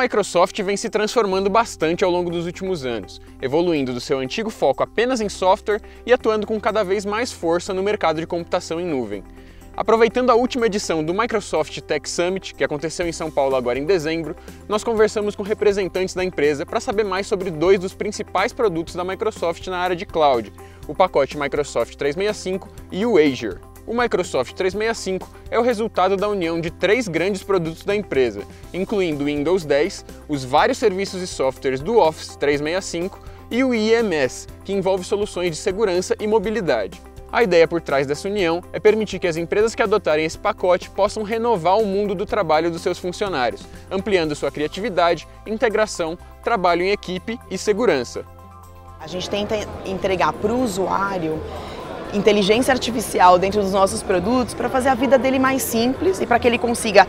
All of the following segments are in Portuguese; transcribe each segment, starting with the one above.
Microsoft vem se transformando bastante ao longo dos últimos anos, evoluindo do seu antigo foco apenas em software e atuando com cada vez mais força no mercado de computação em nuvem. Aproveitando a última edição do Microsoft Tech Summit, que aconteceu em São Paulo agora em dezembro, nós conversamos com representantes da empresa para saber mais sobre dois dos principais produtos da Microsoft na área de cloud, o pacote Microsoft 365 e o Azure. O Microsoft 365 é o resultado da união de três grandes produtos da empresa, incluindo o Windows 10, os vários serviços e softwares do Office 365 e o EMS, que envolve soluções de segurança e mobilidade. A ideia por trás dessa união é permitir que as empresas que adotarem esse pacote possam renovar o mundo do trabalho dos seus funcionários, ampliando sua criatividade, integração, trabalho em equipe e segurança. A gente tenta entregar para o usuário inteligência artificial dentro dos nossos produtos para fazer a vida dele mais simples e para que ele consiga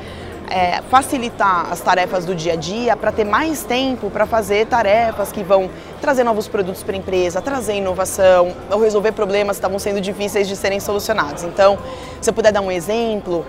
facilitar as tarefas do dia a dia, para ter mais tempo para fazer tarefas que vão trazer novos produtos para a empresa, trazer inovação ou resolver problemas que estavam sendo difíceis de serem solucionados. Então, se eu puder dar um exemplo,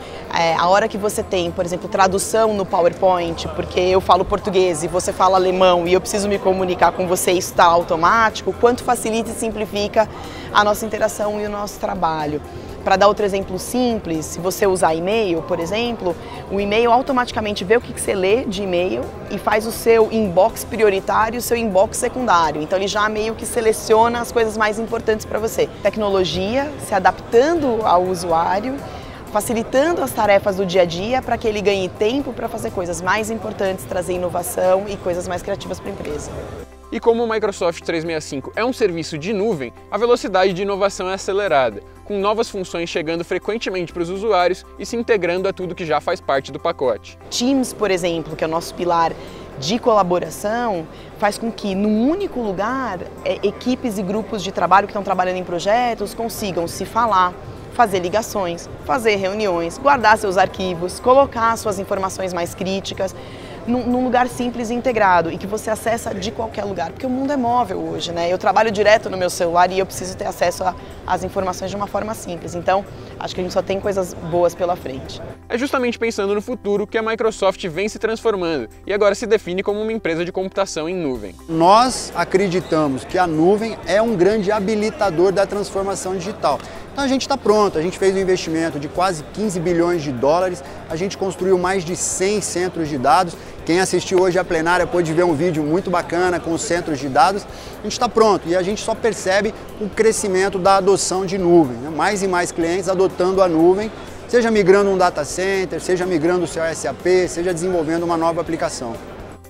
a hora que você tem, por exemplo, tradução no PowerPoint, porque eu falo português e você fala alemão e eu preciso me comunicar com você e está automático, quanto facilita e simplifica a nossa interação e o nosso trabalho. Para dar outro exemplo simples, se você usar e-mail, por exemplo, o e-mail automaticamente vê o que você lê de e-mail e faz o seu inbox prioritário e o seu inbox secundário. Então ele já meio que seleciona as coisas mais importantes para você. Tecnologia se adaptando ao usuário, facilitando as tarefas do dia a dia para que ele ganhe tempo para fazer coisas mais importantes, trazer inovação e coisas mais criativas para a empresa. E como o Microsoft 365 é um serviço de nuvem, a velocidade de inovação é acelerada, com novas funções chegando frequentemente para os usuários e se integrando a tudo que já faz parte do pacote. Teams, por exemplo, que é o nosso pilar de colaboração, faz com que, num único lugar, equipes e grupos de trabalho que estão trabalhando em projetos consigam se falar, fazer ligações, fazer reuniões, guardar seus arquivos, colocar suas informações mais críticas, num lugar simples e integrado e que você acessa de qualquer lugar, porque o mundo é móvel hoje, né? Eu trabalho direto no meu celular e eu preciso ter acesso às informações de uma forma simples, então acho que a gente só tem coisas boas pela frente. É justamente pensando no futuro que a Microsoft vem se transformando e agora se define como uma empresa de computação em nuvem. Nós acreditamos que a nuvem é um grande habilitador da transformação digital. Então a gente está pronto, a gente fez um investimento de quase 15 bilhões de dólares, a gente construiu mais de 100 centros de dados. Quem assistiu hoje à plenária pôde ver um vídeo muito bacana com os centros de dados. A gente está pronto e a gente só percebe o crescimento da adoção de nuvem, né? Mais e mais clientes adotando a nuvem, seja migrando um data center, seja migrando o seu SAP, seja desenvolvendo uma nova aplicação.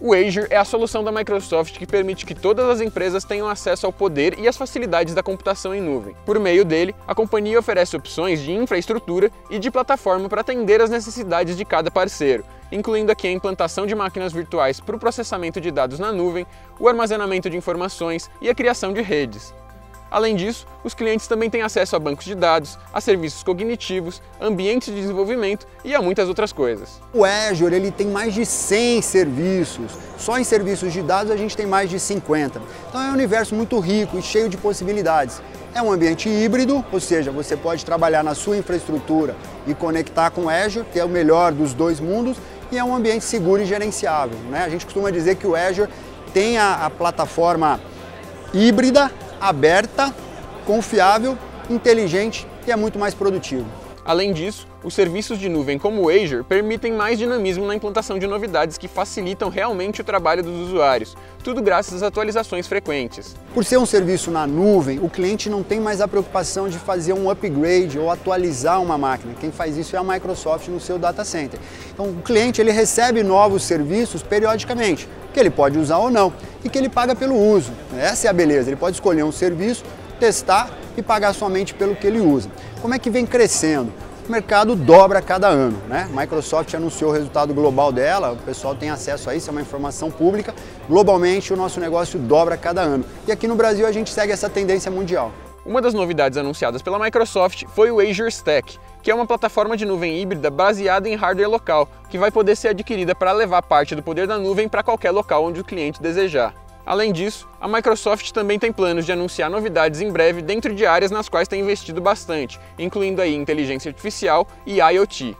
O Azure é a solução da Microsoft que permite que todas as empresas tenham acesso ao poder e às facilidades da computação em nuvem. Por meio dele, a companhia oferece opções de infraestrutura e de plataforma para atender as necessidades de cada parceiro, incluindo aqui a implantação de máquinas virtuais para o processamento de dados na nuvem, o armazenamento de informações e a criação de redes. Além disso, os clientes também têm acesso a bancos de dados, a serviços cognitivos, ambientes de desenvolvimento e a muitas outras coisas. O Azure ele tem mais de 100 serviços. Só em serviços de dados a gente tem mais de 50. Então é um universo muito rico e cheio de possibilidades. É um ambiente híbrido, ou seja, você pode trabalhar na sua infraestrutura e conectar com o Azure, que é o melhor dos dois mundos, e é um ambiente seguro e gerenciável, né? A gente costuma dizer que o Azure tem a plataforma híbrida, aberta, confiável, inteligente e é muito mais produtivo. Além disso, os serviços de nuvem como o Azure permitem mais dinamismo na implantação de novidades que facilitam realmente o trabalho dos usuários, tudo graças às atualizações frequentes. Por ser um serviço na nuvem, o cliente não tem mais a preocupação de fazer um upgrade ou atualizar uma máquina. Quem faz isso é a Microsoft no seu data center. Então o cliente ele recebe novos serviços periodicamente, que ele pode usar ou não, e que ele paga pelo uso. Essa é a beleza, ele pode escolher um serviço, testar e pagar somente pelo que ele usa. Como é que vem crescendo? O mercado dobra a cada ano, né? Microsoft anunciou o resultado global dela, o pessoal tem acesso a isso, é uma informação pública. Globalmente o nosso negócio dobra a cada ano. E aqui no Brasil a gente segue essa tendência mundial. Uma das novidades anunciadas pela Microsoft foi o Azure Stack, que é uma plataforma de nuvem híbrida baseada em hardware local, que vai poder ser adquirida para levar parte do poder da nuvem para qualquer local onde o cliente desejar. Além disso, a Microsoft também tem planos de anunciar novidades em breve dentro de áreas nas quais tem investido bastante, incluindo aí inteligência artificial e IoT.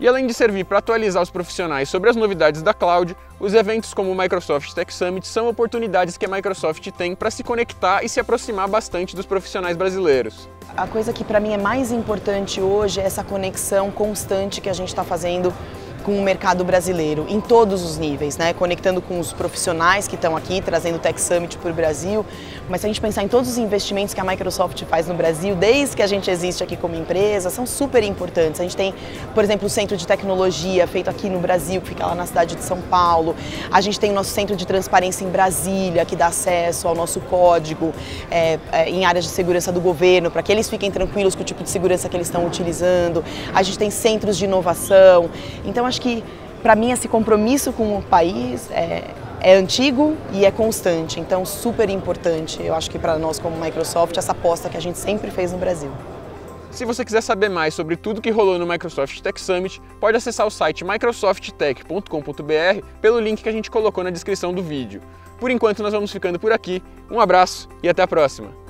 E além de servir para atualizar os profissionais sobre as novidades da cloud, os eventos como o Microsoft Tech Summit são oportunidades que a Microsoft tem para se conectar e se aproximar bastante dos profissionais brasileiros. A coisa que para mim é mais importante hoje é essa conexão constante que a gente está fazendo com o mercado brasileiro, em todos os níveis, né? Conectando com os profissionais que estão aqui, trazendo o Tech Summit para o Brasil. Mas se a gente pensar em todos os investimentos que a Microsoft faz no Brasil, desde que a gente existe aqui como empresa, são super importantes. A gente tem, por exemplo, o Centro de Tecnologia feito aqui no Brasil, que fica lá na cidade de São Paulo. A gente tem o nosso Centro de Transparência em Brasília, que dá acesso ao nosso código em áreas de segurança do governo, para que eles fiquem tranquilos com o tipo de segurança que eles estão utilizando. A gente tem centros de inovação. Então, acho que, para mim, esse compromisso com o país é antigo e é constante, então super importante, eu acho que para nós como Microsoft, essa aposta que a gente sempre fez no Brasil. Se você quiser saber mais sobre tudo que rolou no Microsoft Tech Summit, pode acessar o site microsofttech.com.br pelo link que a gente colocou na descrição do vídeo. Por enquanto, nós vamos ficando por aqui, um abraço e até a próxima!